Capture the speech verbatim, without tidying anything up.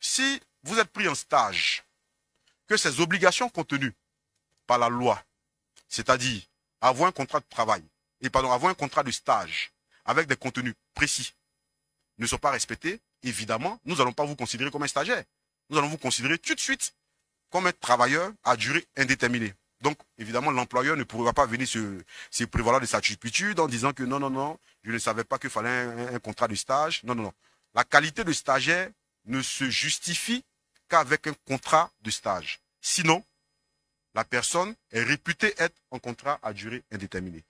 si vous êtes pris en stage, que ces obligations contenues par la loi, c'est-à-dire avoir un contrat de travail, et pardon, avoir un contrat de stage avec des contenus précis, ne sont pas respectés, évidemment, nous n'allons pas vous considérer comme un stagiaire. Nous allons vous considérer tout de suite comme un travailleur à durée indéterminée. Donc, évidemment, l'employeur ne pourra pas venir se, se prévaloir de sa turpitude en disant que non, non, non, je ne savais pas qu'il fallait un, un contrat de stage. Non, non, non. La qualité de stagiaire ne se justifie qu'avec un contrat de stage. Sinon, la personne est réputée être en contrat à durée indéterminée.